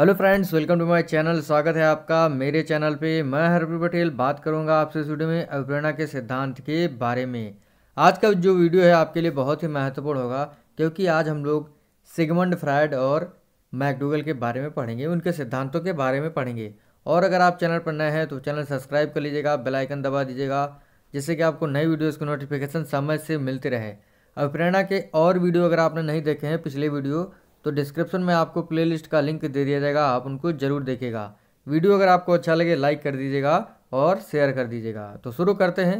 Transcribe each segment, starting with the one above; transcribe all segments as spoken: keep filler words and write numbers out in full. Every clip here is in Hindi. Hello friends, welcome to my channel. स्वागत है आपका मेरे चैनल पे। मैं हरप्रीत पटेल बात करूंगा आपसे इस वीडियो में अवप्रेरणा के सिद्धांत के बारे में। आज का जो वीडियो है आपके लिए बहुत ही महत्वपूर्ण होगा, क्योंकि आज हम लोग सिगमंड फ्रायड और मैकडूगल के बारे में पढ़ेंगे, उनके सिद्धांतों के बारे में पढ़ेंगे। और अगर आप चैनल पर नए हैं तो चैनल सब्सक्राइब कर लीजिएगा, बेल आइकन दबा दीजिएगा, जिससे कि आपको नई वीडियोज़ की नोटिफिकेशन समय से मिलते रहे। अवप्रेरणा के और वीडियो अगर आपने नहीं देखे हैं, पिछले वीडियो, तो डिस्क्रिप्शन में आपको प्लेलिस्ट का लिंक दे दिया जाएगा, आप उनको जरूर देखिएगा। वीडियो अगर आपको अच्छा लगे लाइक कर दीजिएगा और शेयर कर दीजिएगा। तो शुरू करते हैं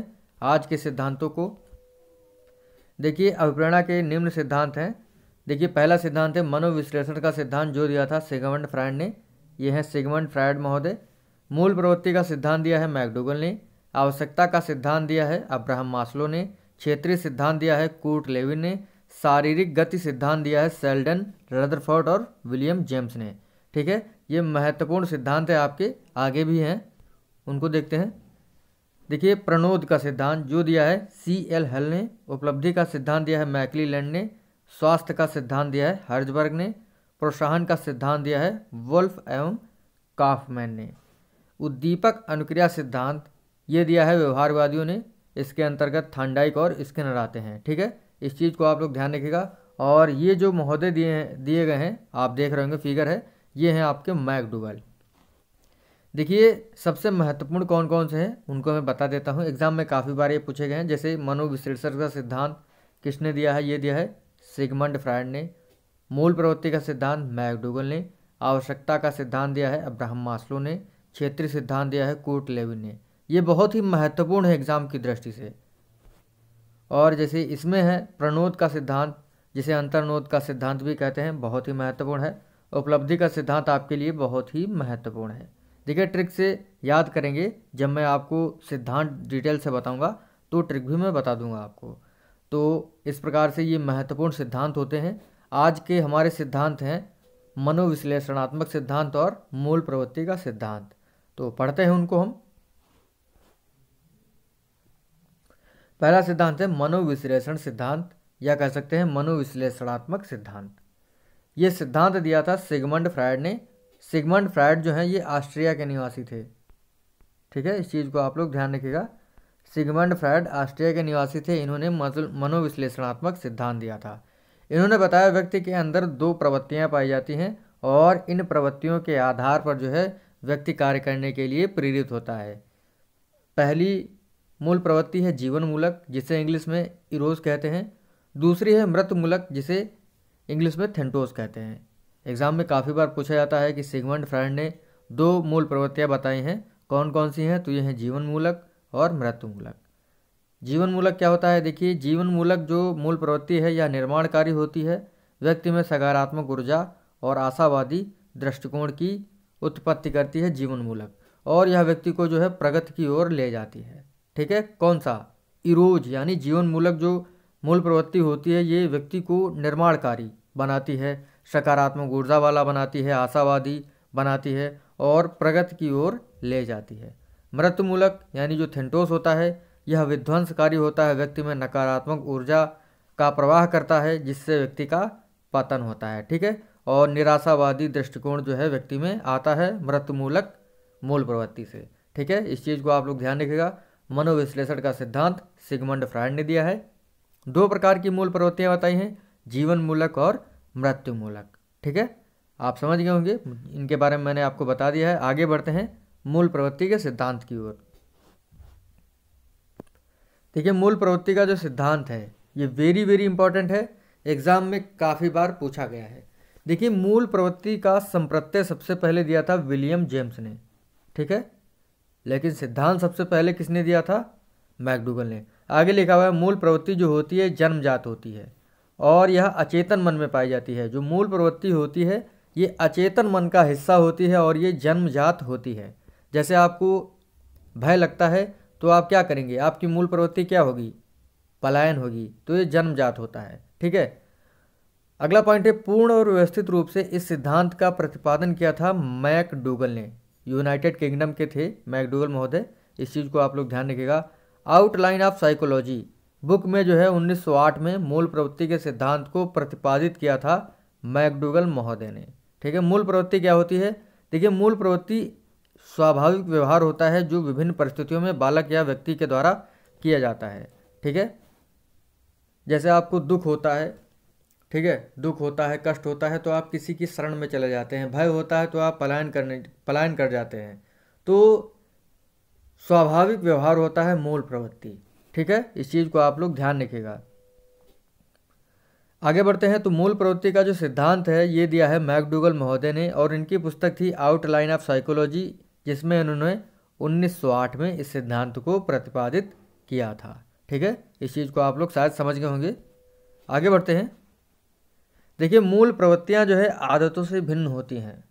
आज के सिद्धांतों को। देखिए, अवप्रेरणा के निम्न सिद्धांत हैं। देखिए, पहला सिद्धांत है मनोविश्लेषण का सिद्धांत, जो दिया था सिगमंड फ्रायड ने। यह है सिगमंड फ्रायड महोदय। मूल प्रवृत्ति का सिद्धांत दिया है मैकडूगल ने। आवश्यकता का सिद्धांत दिया है अब्राहम मास्लो ने। क्षेत्रीय सिद्धांत दिया है कर्ट लेविन ने। शारीरिक गति सिद्धांत दिया है सेल्डन, रदरफोर्ड और विलियम जेम्स ने। ठीक है, ये महत्वपूर्ण सिद्धांत है, आपके आगे भी हैं, उनको देखते हैं। देखिए, प्रणोद का सिद्धांत जो दिया है सी एल हल ने। उपलब्धि का सिद्धांत दिया है मैकलीलैंड ने। स्वास्थ्य का सिद्धांत दिया है हर्जबर्ग ने। प्रोत्साहन का सिद्धांत दिया है वुल्फ एवं काफमैन ने। उद्दीपक अनुक्रिया सिद्धांत ये दिया है व्यवहारवादियों ने। इसके अंतर्गत थार्नडाइक और स्किनर आते हैं। ठीक है, इस चीज़ को आप लोग ध्यान रखिएगा। और ये जो महोदय दिए हैं दिए गए हैं आप देख रहे होंगे फिगर है, ये हैं आपके मैकडूगल। देखिए, सबसे महत्वपूर्ण कौन कौन से हैं उनको मैं बता देता हूँ। एग्जाम में काफ़ी बार ये पूछे गए हैं, जैसे मनोविश्लेषण का सिद्धांत किसने दिया है, ये दिया है सिगमंड फ्रायड ने। मूल प्रवृत्ति का सिद्धांत मैकडूगल ने। आवश्यकता का सिद्धांत दिया है अब्राहम मास्लो ने। क्षेत्रीय सिद्धांत दिया है कर्ट लेविन ने। ये बहुत ही महत्वपूर्ण है एग्जाम की दृष्टि से। और जैसे इसमें है प्रणोद का सिद्धांत, जिसे अंतर्नोद का सिद्धांत भी कहते हैं, बहुत ही महत्वपूर्ण है। उपलब्धि का सिद्धांत आपके लिए बहुत ही महत्वपूर्ण है। देखिए, ट्रिक से याद करेंगे, जब मैं आपको सिद्धांत डिटेल से बताऊंगा तो ट्रिक भी मैं बता दूंगा आपको। तो इस प्रकार से ये महत्वपूर्ण सिद्धांत होते हैं। आज के हमारे सिद्धांत हैं मनोविश्लेषणात्मक सिद्धांत और मूल प्रवृत्ति का सिद्धांत। तो पढ़ते हैं उनको हम। पहला सिद्धांत है मनोविश्लेषण सिद्धांत, या कह सकते हैं मनोविश्लेषणात्मक सिद्धांत। ये सिद्धांत दिया था सिगमंड फ्रायड ने। सिगमंड फ्रायड जो हैं ये ऑस्ट्रिया के निवासी थे। ठीक है, इस चीज़ को आप लोग ध्यान रखिएगा। सिगमंड फ्रायड ऑस्ट्रिया के निवासी थे। इन्होंने मनोविश्लेषणात्मक सिद्धांत दिया था। इन्होंने बताया व्यक्ति के अंदर दो प्रवृत्तियाँ पाई जाती हैं, और इन प्रवृत्तियों के आधार पर जो है व्यक्ति कार्य करने के लिए प्रेरित होता है। पहली मूल प्रवृत्ति है जीवन मूलक, जिसे इंग्लिश में इरोज कहते हैं। दूसरी है मृत मूलक, जिसे इंग्लिश में थेंटोस कहते हैं। एग्जाम में काफ़ी बार पूछा जाता है कि सिगमंड फ्रायड ने दो मूल प्रवृत्तियाँ बताई हैं, कौन कौन सी हैं, तो ये हैं जीवन मूलक और मृत मूलक। जीवन मूलक क्या होता है? देखिए, जीवन मूलक जो मूल प्रवृत्ति है या निर्माणकारी होती है, व्यक्ति में सकारात्मक ऊर्जा और आशावादी दृष्टिकोण की उत्पत्ति करती है जीवन मूलक, और यह व्यक्ति को जो है प्रगति की ओर ले जाती है। ठीक है, कौन सा? इरोज यानी जीवन मूलक जो मूल प्रवृत्ति होती है, ये व्यक्ति को निर्माणकारी बनाती है, सकारात्मक ऊर्जा वाला बनाती है, आशावादी बनाती है और प्रगति की ओर ले जाती है। मृत मूलक यानी जो थेंटोस होता है, यह विध्वंसकारी होता है, व्यक्ति में नकारात्मक ऊर्जा का प्रवाह करता है, जिससे व्यक्ति का पतन होता है। ठीक है, और निराशावादी दृष्टिकोण जो है व्यक्ति में आता है मृत मूलक मूल प्रवृत्ति से। ठीक है, इस चीज़ को आप लोग ध्यान रखिएगा। मनोविश्लेषण का सिद्धांत सिगमंड फ्रायड ने दिया है। दो प्रकार की मूल प्रवृत्तियाँ बताई हैं, जीवन मूलक और मृत्यु मूलक। ठीक है, आप समझ गए होंगे, इनके बारे में मैंने आपको बता दिया है। आगे बढ़ते हैं मूल प्रवृत्ति के सिद्धांत की ओर। ठीक है, मूल प्रवृत्ति का जो सिद्धांत है ये वेरी वेरी इंपॉर्टेंट है, एग्जाम में काफ़ी बार पूछा गया है। देखिए, मूल प्रवृत्ति का संप्रत्यय सबसे पहले दिया था विलियम जेम्स ने। ठीक है, लेकिन सिद्धांत सबसे पहले किसने दिया था? मैकडूगल ने। आगे लिखा हुआ है, मूल प्रवृत्ति जो होती है जन्मजात होती है, और यह अचेतन मन में पाई जाती है। जो मूल प्रवृत्ति होती है ये अचेतन मन का हिस्सा होती है, और ये जन्मजात होती है। जैसे आपको भय लगता है तो आप क्या करेंगे, आपकी मूल प्रवृत्ति क्या होगी? पलायन होगी। तो ये जन्मजात होता है। ठीक है, अगला पॉइंट है, पूर्ण और व्यवस्थित रूप से इस सिद्धांत का प्रतिपादन किया था मैकडूगल ने। यूनाइटेड किंगडम के थे मैकडूगल महोदय, इस चीज़ को आप लोग ध्यान रखिएगा। आउटलाइन ऑफ साइकोलॉजी बुक में जो है उन्नीस सौ आठ में मूल प्रवृत्ति के सिद्धांत को प्रतिपादित किया था मैकडूगल महोदय ने। ठीक है। मूल प्रवृत्ति क्या होती है? देखिए, मूल प्रवृत्ति स्वाभाविक व्यवहार होता है जो विभिन्न परिस्थितियों में बालक या व्यक्ति के द्वारा किया जाता है। ठीक है, जैसे आपको दुख होता है, ठीक है, दुख होता है, कष्ट होता है, तो आप किसी की शरण में चले जाते हैं। भय होता है तो आप पलायन करने पलायन कर जाते हैं। तो स्वाभाविक व्यवहार होता है मूल प्रवृत्ति। ठीक है, इस चीज़ को आप लोग ध्यान रखिएगा। आगे बढ़ते हैं। तो मूल प्रवृत्ति का जो सिद्धांत है ये दिया है मैकडूगल महोदय ने, और इनकी पुस्तक थी आउटलाइन ऑफ साइकोलॉजी, जिसमें उन्होंने उन्नीस सौ आठ में इस सिद्धांत को प्रतिपादित किया था। ठीक है, इस चीज़ को आप लोग शायद समझ गए होंगे। आगे बढ़ते हैं। देखिए, मूल प्रवृत्तियाँ जो है आदतों से भिन्न होती हैं।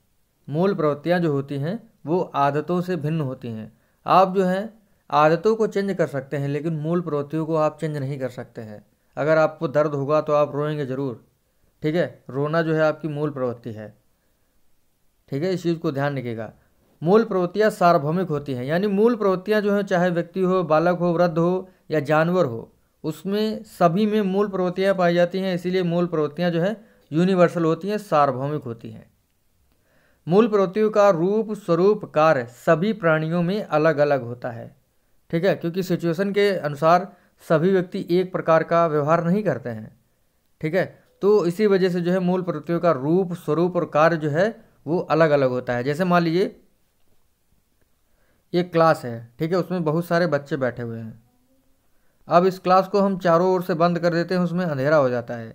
मूल प्रवृत्तियाँ जो होती हैं वो आदतों से भिन्न होती हैं। आप जो है आदतों को चेंज कर सकते हैं, लेकिन मूल प्रवृत्तियों को आप चेंज नहीं कर सकते हैं। अगर आपको दर्द होगा तो आप रोएंगे ज़रूर। ठीक है, रोना जो है आपकी मूल प्रवृत्ति है। ठीक है, इस चीज़ को ध्यान रखिएगा। मूल प्रवृत्तियाँ सार्वभौमिक होती हैं, यानी मूल प्रवृत्तियाँ जो हैं चाहे व्यक्ति हो, बालक हो, वृद्ध हो या जानवर हो, उसमें सभी में मूल प्रवृत्तियाँ पाई जाती हैं। इसीलिए मूल प्रवृत्तियाँ जो है यूनिवर्सल होती हैं, सार्वभौमिक होती हैं। मूल प्रवृत्तियों का रूप, स्वरूप, कार्य सभी प्राणियों में अलग अलग होता है। ठीक है, क्योंकि सिचुएशन के अनुसार सभी व्यक्ति एक प्रकार का व्यवहार नहीं करते हैं। ठीक है, तो इसी वजह से जो है मूल प्रवृत्तियों का रूप, स्वरूप और कार्य जो है वो अलग अलग होता है। जैसे मान लीजिए एक क्लास है, ठीक है, उसमें बहुत सारे बच्चे बैठे हुए हैं। अब इस क्लास को हम चारों ओर से बंद कर देते हैं, उसमें अंधेरा हो जाता है।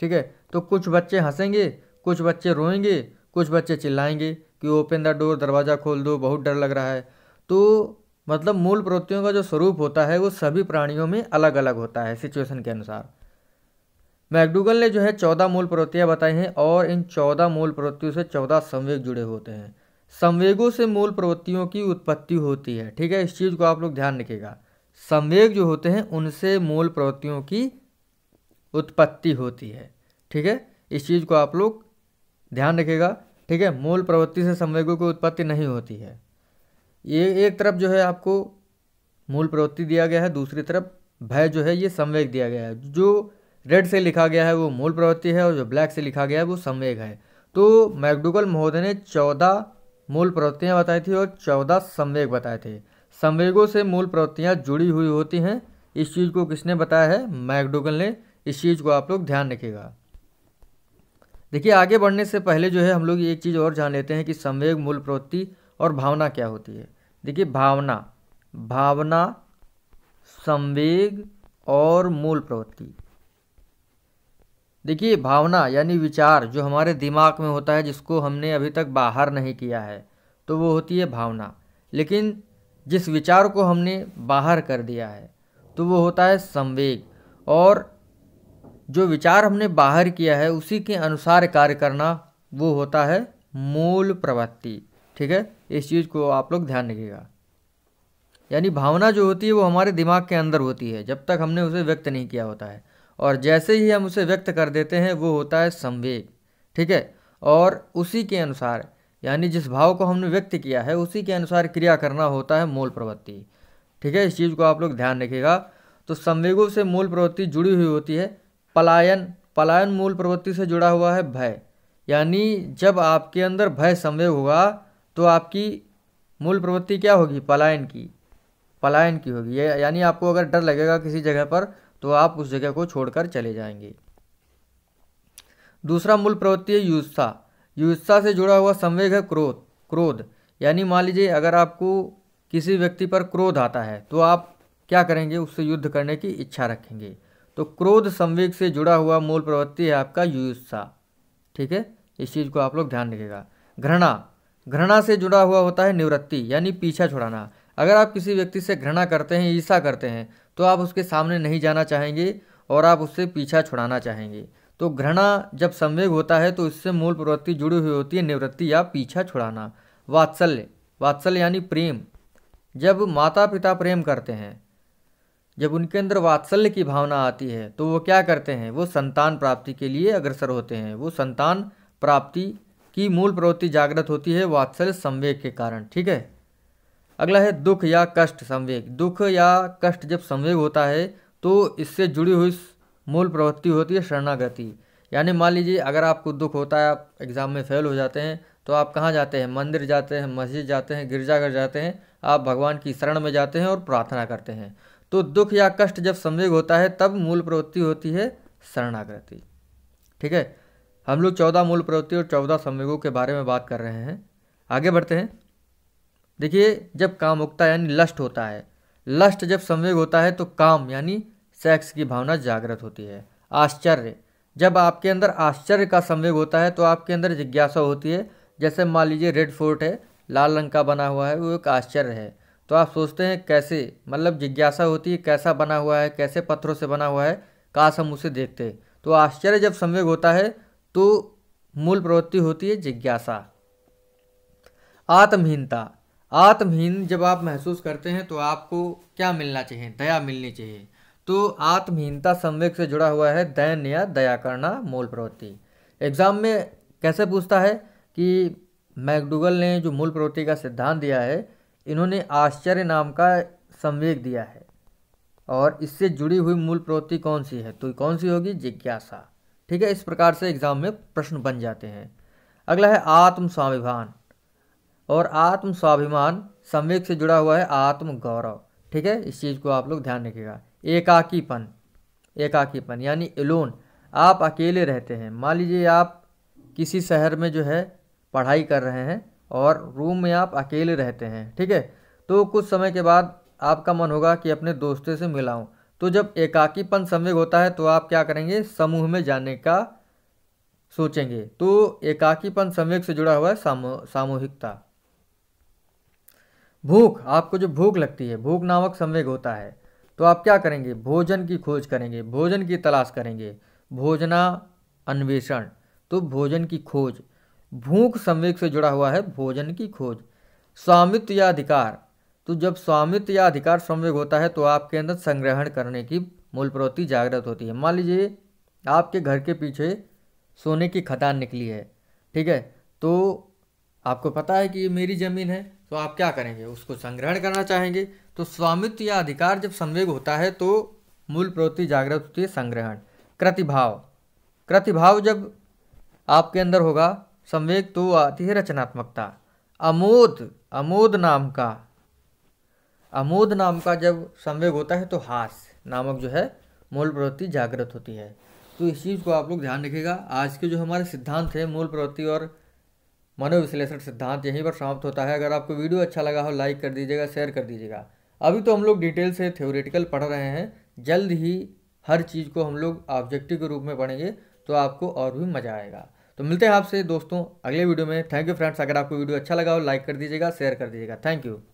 ठीक है, तो कुछ बच्चे हंसेंगे, कुछ बच्चे रोएंगे, कुछ बच्चे चिल्लाएंगे कि ओपन द डोर, दरवाज़ा खोल दो, बहुत डर लग रहा है। तो मतलब मूल प्रवृत्तियों का जो स्वरूप होता है वो सभी प्राणियों में अलग अलग होता है सिचुएशन के अनुसार। मैकडूगल ने जो है चौदह मूल प्रवृत्तियाँ बताई हैं, और इन चौदह मूल प्रवृत्तियों से चौदह संवेग जुड़े होते हैं। संवेगों से मूल प्रवृत्तियों की उत्पत्ति होती है। ठीक है, इस चीज़ को आप लोग ध्यान रखिएगा। संवेग जो होते हैं उनसे मूल प्रवृत्तियों की उत्पत्ति होती है। ठीक है, इस चीज़ को आप लोग ध्यान रखिएगा। ठीक है, मूल प्रवृत्ति से संवेगों की उत्पत्ति नहीं होती है। ये एक तरफ जो है आपको मूल प्रवृत्ति दिया गया है, दूसरी तरफ भय जो है ये संवेग दिया गया है। जो रेड से लिखा गया है वो मूल प्रवृत्ति है, और जो ब्लैक से लिखा गया है वो संवेग है। तो मैकडूगल महोदय ने चौदह मूल प्रवृत्तियाँ बताई थी और चौदह संवेग बताए थे। संवेगों से मूल प्रवृत्तियाँ जुड़ी हुई होती हैं, इस चीज़ को किसने बताया है? मैकडूगल ने। इस चीज़ को आप लोग ध्यान रखिएगा। देखिए, आगे बढ़ने से पहले जो है हम लोग एक चीज़ और जान लेते हैं कि संवेग, मूल प्रवृत्ति और भावना क्या होती है। देखिए, भावना भावना संवेग और मूल प्रवृत्ति। देखिए, भावना यानी विचार जो हमारे दिमाग में होता है, जिसको हमने अभी तक बाहर नहीं किया है, तो वो होती है भावना। लेकिन जिस विचार को हमने बाहर कर दिया है तो वो होता है संवेग। और जो विचार हमने बाहर किया है उसी के अनुसार कार्य करना, वो होता है मूल प्रवृत्ति। ठीक है, इस चीज़ को आप लोग ध्यान रखिएगा। यानी भावना जो होती है वो हमारे दिमाग के अंदर होती है, जब तक हमने उसे व्यक्त नहीं किया होता है, और जैसे ही हम उसे व्यक्त कर देते हैं वो होता है संवेग। ठीक है, और उसी के अनुसार यानी जिस भाव को हमने व्यक्त किया है उसी के अनुसार क्रिया करना होता है मूल प्रवृत्ति। ठीक है, इस चीज़ को आप लोग ध्यान रखिएगा। तो संवेगों से मूल प्रवृत्ति जुड़ी हुई होती है। पलायन पलायन मूल प्रवृत्ति से जुड़ा हुआ है भय, यानी जब आपके अंदर भय संवेग होगा तो आपकी मूल प्रवृत्ति क्या होगी? पलायन की पलायन की होगी। यानी आपको अगर डर लगेगा किसी जगह पर तो आप उस जगह को छोड़कर चले जाएंगे। दूसरा मूल प्रवृत्ति है युत्सा। युत्सा से जुड़ा हुआ संवेग है क्रोध क्रोध यानी मान लीजिए अगर आपको किसी व्यक्ति पर क्रोध आता है तो आप क्या करेंगे? उससे युद्ध करने की इच्छा रखेंगे। तो क्रोध संवेग से जुड़ा हुआ मूल प्रवृत्ति है आपका युत्सा। ठीक है, इस चीज़ को आप लोग ध्यान रखिएगा। घृणा घृणा से जुड़ा हुआ होता है निवृत्ति, यानी पीछा छुड़ाना। अगर आप किसी व्यक्ति से घृणा करते हैं, ईर्ष्या करते हैं, तो आप उसके सामने नहीं जाना चाहेंगे और आप उससे पीछा छुड़ाना चाहेंगे। तो घृणा जब संवेग होता है तो इससे मूल प्रवृत्ति जुड़ी हुई होती है निवृत्ति या पीछा छुड़ाना। वात्सल्य वात्सल्य यानी प्रेम। जब माता पिता प्रेम करते हैं, जब उनके अंदर वात्सल्य की भावना आती है तो वो क्या करते हैं? वो संतान प्राप्ति के लिए अग्रसर होते हैं। वो संतान प्राप्ति की मूल प्रवृत्ति जागृत होती है वात्सल्य संवेग के कारण। ठीक है, अगला है दुख या कष्ट संवेग। दुख या कष्ट जब संवेग होता है तो इससे जुड़ी हुई मूल प्रवृत्ति होती है शरणागति, यानी मान लीजिए अगर आपको दुख होता है, आप एग्ज़ाम में फ़ेल हो जाते हैं, तो आप कहाँ जाते हैं? मंदिर जाते हैं, मस्जिद जाते हैं, गिरजाघर जाते हैं, आप भगवान की शरण में जाते हैं और प्रार्थना करते हैं। तो दुख या कष्ट जब संवेग होता है तब मूल प्रवृत्ति होती है शरणागति। ठीक है, हम लोग चौदह मूल प्रवृत्ति और चौदह संवेगों के बारे में बात कर रहे हैं। आगे बढ़ते हैं। देखिए, जब कामुकता यानी लस्ट होता है, लस्ट जब संवेग होता है तो काम यानी सेक्स की भावना जागृत होती है। आश्चर्य, जब आपके अंदर आश्चर्य का संवेग होता है तो आपके अंदर जिज्ञासा होती है। जैसे मान लीजिए रेड फोर्ट है, लाल रंग का बना हुआ है, वो एक आश्चर्य है। तो आप सोचते हैं कैसे, मतलब जिज्ञासा होती है कैसा बना हुआ है, कैसे पत्थरों से बना हुआ है, काश हम उसे देखते। तो आश्चर्य जब संवेग होता है तो मूल प्रवृत्ति होती है जिज्ञासा। आत्महीनता, आत्महीन जब आप महसूस करते हैं तो आपको क्या मिलना चाहिए? दया मिलनी चाहिए। तो आत्महीनता संवेग से जुड़ा हुआ है। दैन या दया करना मूल प्रवृत्ति। एग्जाम में कैसे पूछता है कि मैकडूगल ने जो मूल प्रवृत्ति का सिद्धांत दिया है, इन्होंने आश्चर्य नाम का संवेग दिया है, और इससे जुड़ी हुई मूल प्रवृत्ति कौन सी है? तो कौन सी होगी? जिज्ञासा। ठीक है, इस प्रकार से एग्जाम में प्रश्न बन जाते हैं। अगला है आत्म स्वाभिमान, और आत्म स्वाभिमान संवेग से जुड़ा हुआ है आत्म गौरव। ठीक है, इस चीज़ को आप लोग ध्यान रखिएगा। एकाकीपन, एकाकीपन यानी एलोन, आप अकेले रहते हैं। मान लीजिए आप किसी शहर में जो है पढ़ाई कर रहे हैं और रूम में आप अकेले रहते हैं। ठीक है, तो कुछ समय के बाद आपका मन होगा कि अपने दोस्तों से मिलाऊं। तो जब एकाकीपन संवेग होता है तो आप क्या करेंगे? समूह में जाने का सोचेंगे। तो एकाकीपन संवेग से जुड़ा हुआ है सामूहिकता। भूख, आपको जो भूख लगती है, भूख नामक संवेग होता है, तो आप क्या करेंगे? भोजन की खोज करेंगे, भोजन की तलाश करेंगे, भोजना अन्वेषण, तो भोजन की खोज। भूख संवेग से जुड़ा हुआ है भोजन की खोज। स्वामित्व या अधिकार, तो जब स्वामित्व या अधिकार संवेग होता है तो आपके अंदर संग्रहण करने की मूल प्रवृत्ति जागृत होती है। मान लीजिए आपके घर के पीछे सोने की खदान निकली है। ठीक है, तो आपको पता है कि ये मेरी ज़मीन है, तो आप क्या करेंगे? उसको संग्रहण करना चाहेंगे। तो स्वामित्व या अधिकार जब संवेग होता है तो मूल प्रवृत्ति जागृत होती है संग्रहण। प्रतिभाव, प्रतिभाव जब आपके अंदर होगा संवेग तो आती है रचनात्मकता। अमोद, अमोद नाम का, अमोद नाम का जब संवेग होता है तो हास नामक जो है मूल प्रवृत्ति जागृत होती है। तो इस चीज़ को आप लोग ध्यान रखिएगा। आज के जो हमारे सिद्धांत है मूल प्रवृत्ति और मनोविश्लेषण सिद्धांत यहीं पर समाप्त होता है। अगर आपको वीडियो अच्छा लगा हो लाइक कर दीजिएगा, शेयर कर दीजिएगा। अभी तो हम लोग डिटेल से थ्योरेटिकल पढ़ रहे हैं, जल्द ही हर चीज़ को हम लोग ऑब्जेक्टिव के रूप में पढ़ेंगे, तो आपको और भी मज़ा आएगा। तो मिलते हैं आपसे दोस्तों अगले वीडियो में। Thank you friends. अगर आपको वीडियो अच्छा लगा हो लाइक कर दीजिएगा, शेयर कर दीजिएगा। Thank you.